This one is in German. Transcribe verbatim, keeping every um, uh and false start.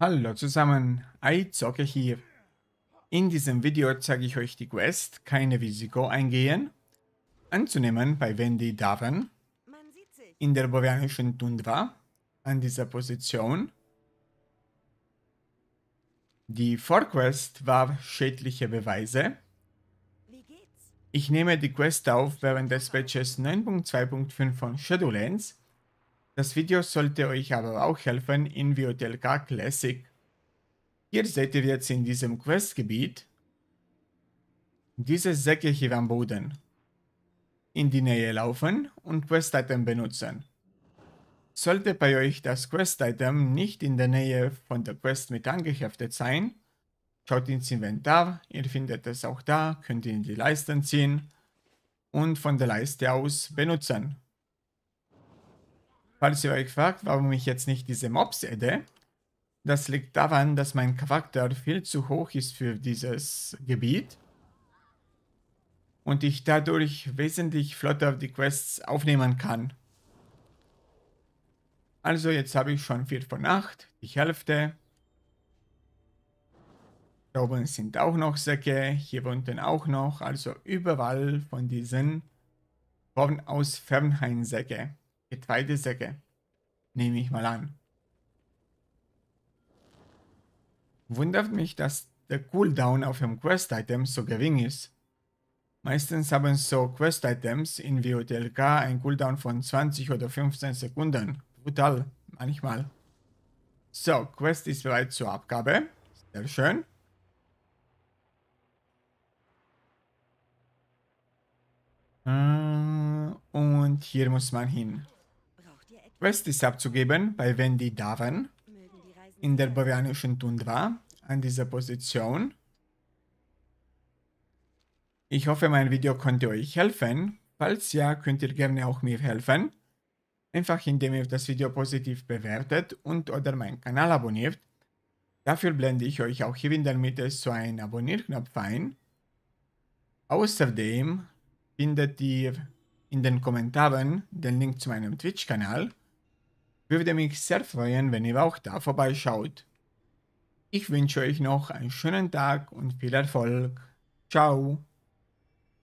Hallo zusammen, iZocke hier. In diesem Video zeige ich euch die Quest "Keine Risiko eingehen" anzunehmen bei Wendy Daven in der boreanischen Tundra an dieser Position. Die Vorquest war "Schädliche Beweise". Ich nehme die Quest auf während des Patches neun Punkt zwei Punkt fünf von Shadowlands. Das Video sollte euch aber auch helfen in W O T L K Classic. Hier seht ihr jetzt in diesem Questgebiet diese Säcke hier am Boden. In die Nähe laufen und Quest-Item benutzen. Sollte bei euch das Quest-Item nicht in der Nähe von der Quest mit angeheftet sein, schaut ins Inventar, ihr findet es auch da, könnt ihr in die Leisten ziehen und von der Leiste aus benutzen. Falls ihr euch fragt, warum ich jetzt nicht diese Mobs adde, das liegt daran, dass mein Charakter viel zu hoch ist für dieses Gebiet und ich dadurch wesentlich flotter die Quests aufnehmen kann. Also jetzt habe ich schon vier von acht, die Hälfte. Da oben sind auch noch Säcke, hier unten auch noch, also überall von diesen von aus Fernheim Säcke. Getreidesäcke, nehme ich mal an. Wundert mich, dass der Cooldown auf dem Quest-Item so gering ist. Meistens haben so Quest-Items in W O T L K einen Cooldown von zwanzig oder fünfzehn Sekunden. Brutal, manchmal. So, Quest ist bereit zur Abgabe. Sehr schön. Und hier muss man hin. Quest ist abzugeben bei Wendy Daven in der boreanischen Tundra an dieser Position. Ich hoffe, mein Video konnte euch helfen. Falls ja, könnt ihr gerne auch mir helfen. Einfach indem ihr das Video positiv bewertet und oder meinen Kanal abonniert. Dafür blende ich euch auch hier in der Mitte so einen Abonnierknopf ein. Außerdem findet ihr in den Kommentaren den Link zu meinem Twitch-Kanal. Würde mich sehr freuen, wenn ihr auch da vorbeischaut. Ich wünsche euch noch einen schönen Tag und viel Erfolg. Ciao!